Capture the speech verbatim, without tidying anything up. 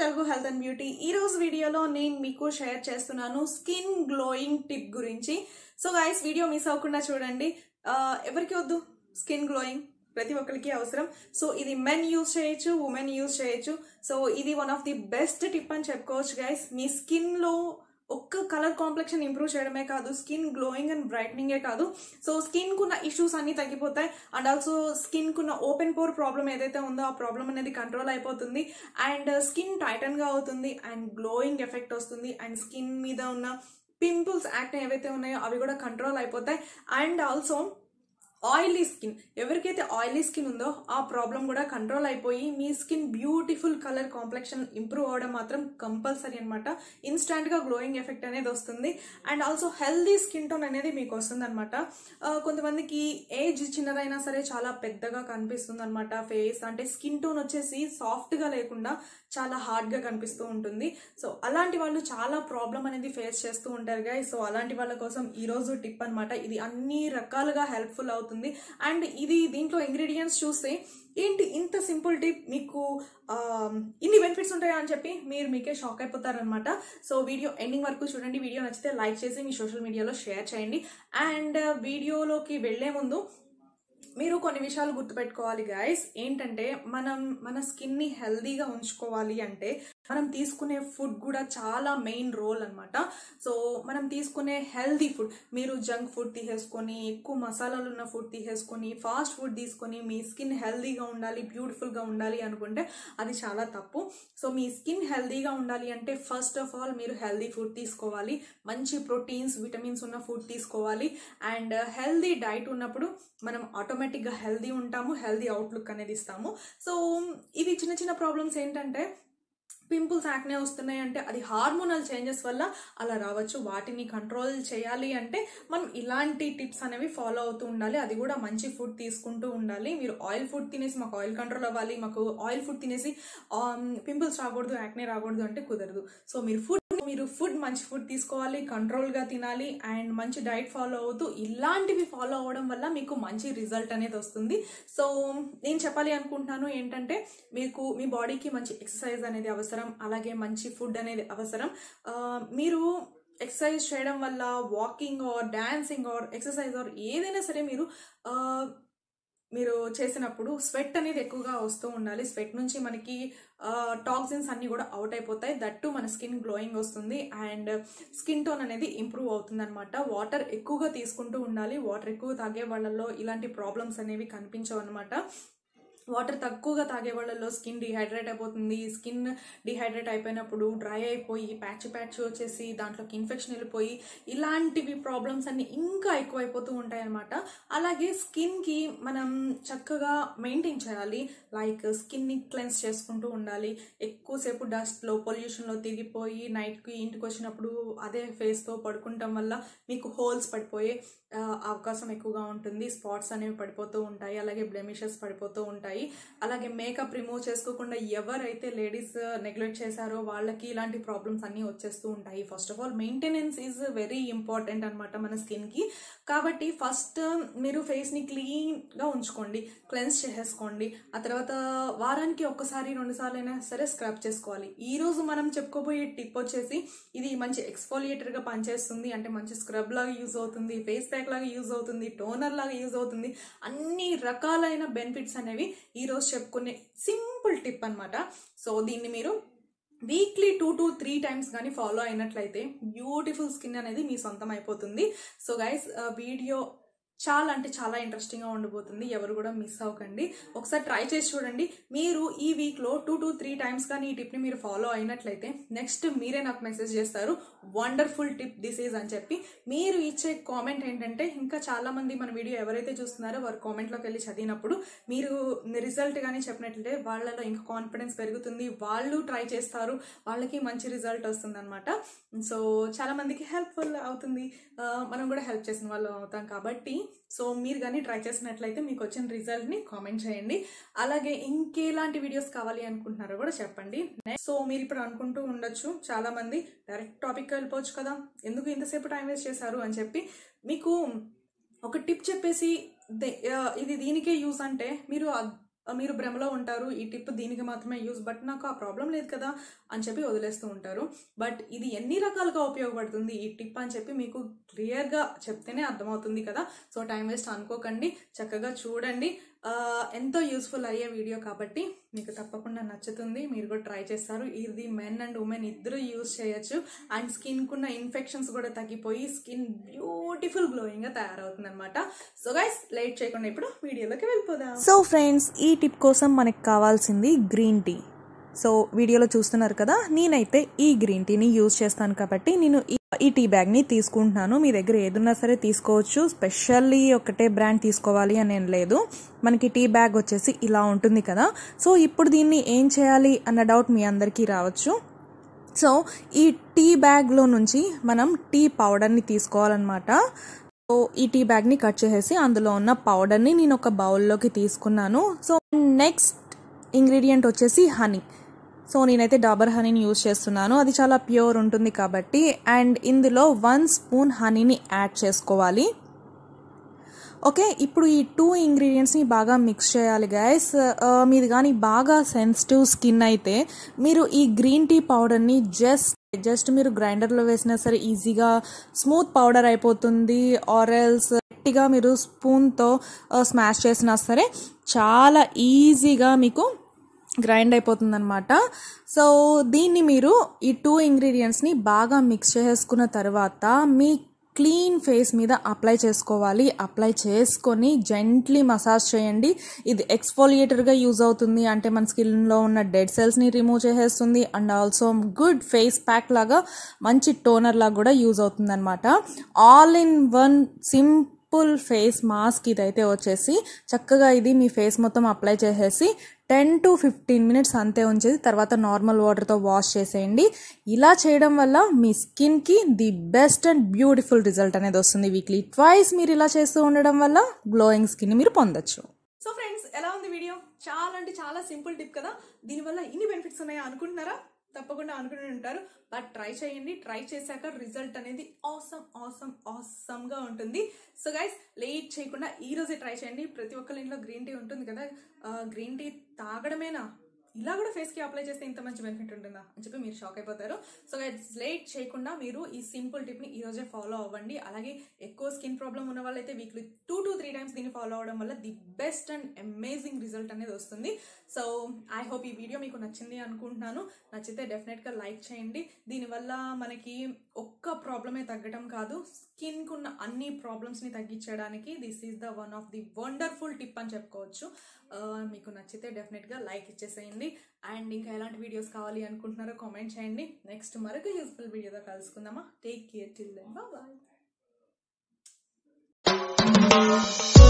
Telugu health and beauty ఈ రోజు వీడియోలో నేను మీకు షేర్ చేస్తున్నాను స్కిన్ గ్లోయింగ్ టిప్ గురించి. సో గైస్ వీడియో మిస్ అవ్వకుండా చూడండి. ఎవరికి వద్దు స్కిన్ గ్లోయింగ్, ప్రతి ఒక్కరికి అవసరం. సో ఇది మెన్ యూజ్ చేయొచ్చు, ఉమెన్ యూజ్ చేయొచ్చు. సో ఇది one of the best tip అని చెప్పుకోవచ్చు గైస్. మీ స్కిన్ లో ఒక్క కలర్ కాంప్లెక్షన్ ఇంప్రూవ్ చేయడమే కాదు, స్కిన్ గ్లోయింగ్ అండ్ బ్రైట్నింగే కాదు. సో స్కిన్ కున్న ఇష్యూస్ అన్ని తగ్గిపోతాయి అండ్ ఆల్సో స్కిన్ కున్న ఓపెన్ పోర్ ప్రాబ్లం ఏదైతే ఉందో ఆ ప్రాబ్లం అనేది కంట్రోల్ అయిపోతుంది అండ్ స్కిన్ టైటన్ గా అవుతుంది అండ్ గ్లోయింగ్ ఎఫెక్ట్ వస్తుంది అండ్ స్కిన్ మీద ఉన్న పింపుల్స్ యాక్ట్ ఏవైతే ఉన్నాయో అవి కూడా కంట్రోల్ అయిపోతాయి. అండ్ ఆల్సో ఆయిలీ స్కిన్, ఎవరికైతే ఆయిలీ స్కిన్ ఉందో ఆ ప్రాబ్లం కూడా కంట్రోల్ అయిపోయి మీ skin beautiful colour complexion improve అవడం మాత్రం కంపల్సరీ అనమాట. ఇన్స్టాంట్గా గ్లోయింగ్ ఎఫెక్ట్ అనేది వస్తుంది and also healthy skin tone అనేది మీకు వస్తుంది అనమాట. కొంతమందికి ఏజ్ చిన్నదైనా సరే చాలా పెద్దగా కనిపిస్తుంది అనమాట ఫేస్, అంటే స్కిన్ టోన్ వచ్చేసి సాఫ్ట్గా లేకుండా చాలా హార్డ్గా కనిపిస్తూ ఉంటుంది. సో అలాంటి వాళ్ళు చాలా ప్రాబ్లం అనేది ఫేస్ చేస్తూ ఉంటారు గా. సో అలాంటి వాళ్ళ కోసం ఈరోజు టిప్ అనమాట. ఇది అన్ని రకాలుగా హెల్ప్ఫుల్ అవుతుంది అండ్ ఇది దీంట్లో ఇంగ్రీడియంట్స్ చూస్తే ఏంటి ఇంత సింపుల్ టిప్ మీకు ఇన్ని బెనిఫిట్స్ ఉంటాయా అని చెప్పి మీరు మీకే షాక్ అయిపోతారనమాట. సో వీడియో ఎండింగ్ వరకు చూడండి. వీడియో నచ్చితే లైక్ చేసి మీ సోషల్ మీడియాలో షేర్ చేయండి. అండ్ వీడియోలోకి వెళ్లే ముందు మీరు కొన్ని విషయాలు గుర్తుపెట్టుకోవాలి గైస్. ఏంటంటే మనం మన స్కిన్ని హెల్దీగా ఉంచుకోవాలి అంటే మనం తీసుకునే ఫుడ్ కూడా చాలా మెయిన్ రోల్ అనమాట. సో మనం తీసుకునే హెల్దీ ఫుడ్, మీరు జంక్ ఫుడ్ తీసేసుకొని ఎక్కువ మసాలాలు ఉన్న ఫుడ్ తీసేసుకొని ఫాస్ట్ ఫుడ్ తీసుకొని మీ స్కిన్ హెల్దీగా ఉండాలి బ్యూటిఫుల్గా ఉండాలి అనుకుంటే అది చాలా తప్పు. సో మీ స్కిన్ హెల్దీగా ఉండాలి అంటే ఫస్ట్ ఆఫ్ ఆల్ మీరు హెల్దీ ఫుడ్ తీసుకోవాలి, మంచి ప్రోటీన్స్ విటమిన్స్ ఉన్న ఫుడ్ తీసుకోవాలి అండ్ హెల్దీ డైట్ ఉన్నప్పుడు మనం ఆటోమేటిక్గా హెల్దీ ఉంటాము, హెల్దీ అవుట్లుక్ అనేది ఇస్తాము. సో ఇవి చిన్న చిన్న ప్రాబ్లమ్స్ ఏంటంటే పింపుల్స్ యాక్నే వస్తున్నాయి అంటే అది హార్మోనల్ చేంజెస్ వల్ల అలా రావచ్చు. వాటిని కంట్రోల్ చేయాలి అంటే మనం ఇలాంటి టిప్స్ అనేవి ఫాలో అవుతూ ఉండాలి, అది కూడా మంచి ఫుడ్ తీసుకుంటూ ఉండాలి. మీరు ఆయిల్ ఫుడ్ తినేసి మాకు ఆయిల్ కంట్రోల్ అవ్వాలి, మాకు ఆయిల్ ఫుడ్ తినేసి పింపుల్స్ రాకూడదు యాక్నే రాకూడదు అంటే కుదరదు. సో మీరు ఫుడ్ మీరు ఫుడ్ మంచి ఫుడ్ తీసుకోవాలి, కంట్రోల్గా తినాలి అండ్ మంచి డైట్ ఫాలో అవుతూ ఇలాంటివి ఫాలో అవ్వడం వల్ల మీకు మంచి రిజల్ట్ అనేది వస్తుంది. సో నేను చెప్పాలి అనుకుంటున్నాను ఏంటంటే మీకు మీ బాడీకి మంచి ఎక్సర్సైజ్ అనేది అవసరం, అలాగే మంచి ఫుడ్ అనేది అవసరం. మీరు ఎక్సర్సైజ్ చేయడం వల్ల walking or dancing or exercise or ఏదైనా సరే మీరు మీరు చేసినప్పుడు స్వెట్ అనేది ఎక్కువగా వస్తూ ఉండాలి. స్వెట్ నుంచి మనకి టాక్సిన్స్ అన్నీ కూడా అవుట్ అయిపోతాయి, దట్టు మన స్కిన్ గ్లోయింగ్ వస్తుంది అండ్ స్కిన్ టోన్ అనేది ఇంప్రూవ్ అవుతుంది అనమాట. వాటర్ ఎక్కువగా తీసుకుంటూ ఉండాలి, వాటర్ ఎక్కువ తాగే వాళ్ళల్లో ఇలాంటి ప్రాబ్లమ్స్ అనేవి కనిపించవు అనమాట. వాటర్ తక్కువగా తాగే వాళ్ళలో స్కిన్ డిహైడ్రేట్ అయిపోతుంది. స్కిన్ డిహైడ్రేట్ అయిపోయినప్పుడు డ్రై అయిపోయి ప్యాచ్ ప్యాచ్ వచ్చేసి దాంట్లోకి ఇన్ఫెక్షన్ వెళ్ళిపోయి ఇలాంటివి ప్రాబ్లమ్స్ అన్ని ఇంకా ఎక్కువ అయిపోతూ ఉంటాయన్నమాట. అలాగే స్కిన్కి మనం చక్కగా మెయింటైన్ చేయాలి, లైక్ స్కిన్ని క్లెన్స్ చేసుకుంటూ ఉండాలి. ఎక్కువసేపు డస్ట్లో పొల్యూషన్లో తిరిగిపోయి నైట్కి ఇంటికి వచ్చినప్పుడు అదే ఫేస్తో పడుకుంటాం వల్ల మీకు హోల్స్ పడిపోయే అవకాశం ఎక్కువగా ఉంటుంది, స్పాట్స్ అనేవి పడిపోతూ ఉంటాయి, అలాగే బ్లెమిషెస్ పడిపోతూ ఉంటాయి. అలాగే మేకప్ రిమూవ్ చేసుకోకుండా ఎవరైతే లేడీస్ నెగ్లెక్ట్ చేశారో వాళ్ళకి ఇలాంటి ప్రాబ్లమ్స్ అన్ని వచ్చేస్తూ ఉంటాయి. First of all maintenance is very important అనమాట మన స్కిన్ కి. కాబట్టి ఫస్ట్ మీరు ఫేస్ ని క్లీన్ గా ఉంచుకోండి, క్లెన్స్ చేసేసుకోండి. ఆ తర్వాత వారానికి ఒక్కసారి రెండు సార్లు అయినా సరే స్క్రబ్ చేసుకోవాలి. ఈ రోజు మనం చెప్పుకోబోయే టిప్ వచ్చేసి ఇది మంచి ఎక్స్ఫోలియేటర్ గా పనిచేస్తుంది, అంటే మంచి స్క్రబ్ లాగా యూజ్ అవుతుంది, ఫేస్ ప్యాక్ లాగా యూజ్ అవుతుంది, టోనర్ లాగా యూజ్ అవుతుంది. అన్ని రకాలైన బెనిఫిట్స్ అనేవి ఈరోజు చెప్పుకునే సింపుల్ టిప్ అనమాట. సో దీన్ని మీరు weekly two to three times కానీ ఫాలో అయినట్లయితే బ్యూటిఫుల్ స్కిన్ అనేది మీ సొంతం అయిపోతుంది. సో గైస్ వీడియో చాలా అంటే చాలా ఇంట్రెస్టింగ్గా ఉండబోతుంది, ఎవరు కూడా మిస్ అవ్వకండి. ఒకసారి ట్రై చేసి చూడండి. మీరు ఈ వీక్లో టూ టు త్రీ టైమ్స్ కానీ ఈ టిప్ని మీరు ఫాలో అయినట్లయితే నెక్స్ట్ మీరే నాకు మెసేజ్ చేస్తారు వండర్ఫుల్ టిప్ దిస్ ఈజ్ అని చెప్పి. మీరు ఇచ్చే కామెంట్ ఏంటంటే ఇంకా చాలామంది మన వీడియో ఎవరైతే చూస్తున్నారో వారు కామెంట్లోకి వెళ్ళి చదివినప్పుడు మీరు రిజల్ట్ కానీ చెప్పినట్లయితే వాళ్ళలో ఇంకా కాన్ఫిడెన్స్ పెరుగుతుంది, వాళ్ళు ట్రై చేస్తారు, వాళ్ళకి మంచి రిజల్ట్ వస్తుంది అనమాట. సో చాలామందికి హెల్ప్ఫుల్ అవుతుంది, మనం కూడా హెల్ప్ చేసిన వాళ్ళు అవుతాం కాబట్టి. సో మీరు కానీ ట్రై చేసినట్లయితే మీకు వచ్చిన రిజల్ట్ని కామెంట్ చేయండి. అలాగే ఇంకేలాంటి వీడియోస్ కావాలి అనుకుంటున్నారో కూడా చెప్పండి. సో మీరు ఇప్పుడు అనుకుంటూ ఉండొచ్చు చాలామంది డైరెక్ట్ టాపిక్కి వెళ్ళిపోవచ్చు కదా, ఎందుకు ఇంతసేపు టైం వేస్ట్ చేశారు అని చెప్పి. మీకు ఒక టిప్ చెప్పేసి ఇది దీనికే యూజ్ అంటే మీరు మీరు భ్రమలో ఉంటారు ఈ టిప్ దీనికి మాత్రమే యూజ్ బట్ నాకు ఆ ప్రాబ్లం లేదు కదా అని చెప్పి వదిలేస్తూ ఉంటారు బట్ ఇది ఎన్ని రకాలుగా ఉపయోగపడుతుంది ఈ టిప్ అని చెప్పి మీకు క్లియర్ గా చెప్తేనే అర్థమవుతుంది కదా సో టైం వేస్ట్ అనుకోకండి చక్కగా చూడండి ఎంతో యూస్ఫుల్ అయ్యే వీడియో కాబట్టి మీకు తప్పకుండా నచ్చుతుంది మీరు కూడా ట్రై చేస్తారు ఇది మెన్ అండ్ ఉమెన్ ఇద్దరు యూజ్ చేయొచ్చు అండ్ స్కిన్ కున్న ఇన్ఫెక్షన్స్ కూడా తగ్గిపోయి స్కిన్ బ్యూటిఫుల్ గ్లోయింగ్ గా తయారవుతుందన్నమాట సో గైస్ లేట్ చేయకుండా ఇప్పుడు వీడియోలోకి వెళ్ళిపోదాం సో ఫ్రెండ్స్ ఈ టిప్ కోసం మనకు కావాల్సింది గ్రీన్ టీ సో వీడియోలో చూస్తున్నారు కదా నేనైతే ఈ గ్రీన్ టీని యూజ్ చేస్తాను కాబట్టి నేను ఈ టీ బ్యాగ్ ని తీసుకుంటున్నాను మీ దగ్గర ఏదున్నా సరే తీసుకోవచ్చు స్పెషల్లీ ఒకటే బ్రాండ్ తీసుకోవాలి అని నేను లేదు మనకి టీ బ్యాగ్ వచ్చేసి ఇలా ఉంటుంది కదా సో ఇప్పుడు దీన్ని ఏం చేయాలి అన్న డౌట్ మీ అందరికీ రావచ్చు సో ఈ టీ బ్యాగ్ లో నుంచి మనం టీ పౌడర్ ని తీసుకోవాలన్నమాట సో ఈ టీ బ్యాగ్ ని కట్ చేసేసి అందులో ఉన్న పౌడర్ ని నేను ఒక బౌల్లోకి తీసుకున్నాను సో నెక్స్ట్ ఇంగ్రీడియంట్ వచ్చేసి హనీ సో నేనైతే డాబర్ హనీని యూజ్ చేస్తున్నాను అది చాలా ప్యూర్ ఉంటుంది కాబట్టి అండ్ ఇందులో వన్ స్పూన్ హనీని యాడ్ చేసుకోవాలి ఓకే ఇప్పుడు ఈ టూ ఇంగ్రీడియంట్స్ని బాగా మిక్స్ చేయాలి గైస్ మీది కానీ బాగా సెన్సిటివ్ స్కిన్ అయితే మీరు ఈ గ్రీన్ టీ పౌడర్ని జస్ట్ జస్ట్ మీరు గ్రైండర్లో వేసినా సరే ఈజీగా స్మూత్ పౌడర్ అయిపోతుంది ఆరెల్స్ గట్టిగా మీరు స్పూన్తో స్మాష్ చేసినా సరే చాలా ఈజీగా మీకు గ్రైండ్ అయిపోతుందన్నమాట సో దీన్ని మీరు ఈ టూ ఇంగ్రీడియంట్స్ని బాగా మిక్స్ చేసుకున్న తర్వాత మీ క్లీన్ ఫేస్ మీద అప్లై చేసుకోవాలి అప్లై చేసుకొని జెంట్లీ మసాజ్ చేయండి ఇది ఎక్స్ఫోలియేటర్గా యూజ్ అవుతుంది అంటే మన స్కిన్లో ఉన్న డెడ్ సెల్స్ని రిమూవ్ చేసేస్తుంది and also good face pack లాగా మంచి టోనర్ లాగా కూడా యూజ్ అవుతుంది అనమాట all in one simple full face mask ఇదైతే వచ్చేసి చక్కగా ఇది మీ ఫేస్ మొత్తం అప్లై చేసేసి టెన్ టు ఫిఫ్టీన్ మినిట్స్ అంతే ఉంచేది తర్వాత నార్మల్ వాటర్తో వాష్ చేసేయండి ఇలా చేయడం వల్ల మీ స్కిన్కి the best and beautiful result అనేది వస్తుంది వీక్లీ ట్వైస్ మీరు ఇలా చేస్తూ ఉండడం వల్ల గ్లోయింగ్ స్కిన్ మీరు పొందొచ్చు సో ఫ్రెండ్స్ ఎలా ఉంది వీడియో చాలా అంటే చాలా సింపుల్ టిప్ కదా దీనివల్ల ఇన్ని బెనిఫిట్స్ ఉన్నాయా అనుకుంటున్నారా తప్పకుండా అనుకునే ఉంటారు బట్ ట్రై చేయండి ట్రై చేశాక రిజల్ట్ అనేది ఆసమ్ ఆసమ్ ఆసమ్ గా ఉంటుంది సో గైస్ లేట్ చేయకుండా ఈ రోజే ట్రై చేయండి ప్రతి ఒక్కరి ఇంట్లో గ్రీన్ టీ ఉంటుంది కదా గ్రీన్ టీ తాగడమేనా ఇలా కూడా ఫేస్కి అప్లై చేస్తే ఇంత మంచి బెనిఫిట్ ఉంటుందా అని చెప్పి మీరు షాక్ అయిపోతారు సో గైస్ లేట్ చేయకుండా మీరు ఈ సింపుల్ టిప్ని ఈ రోజే ఫాలో అవ్వండి అలాగే ఎక్కువ స్కిన్ ప్రాబ్లం ఉన్న వాళ్ళైతే weekly two to three times దీన్ని ఫాలో అవ్వడం వల్ల the best and amazing result అనేది వస్తుంది సో ఐ హోప్ ఈ వీడియో మీకు నచ్చింది అనుకుంటున్నాను నచ్చితే డెఫినెట్గా లైక్ చేయండి దీనివల్ల మనకి ఒక్క ప్రాబ్లమే తగ్గడం కాదు స్కిన్కు ఉన్న అన్ని ప్రాబ్లమ్స్ని తగ్గించడానికి this is the one of the wonderful tip అని చెప్పుకోవచ్చు మీకు నచ్చితే డెఫినెట్గా లైక్ ఇచ్చేసేయండి అండ్ ఇంకా ఎలాంటి వీడియోస్ కావాలి అనుకుంటున్నారో కామెంట్ చేయండి నెక్స్ట్ మరొక యూస్ఫుల్ వీడియోతో కలుసుకుందామా take care till then bye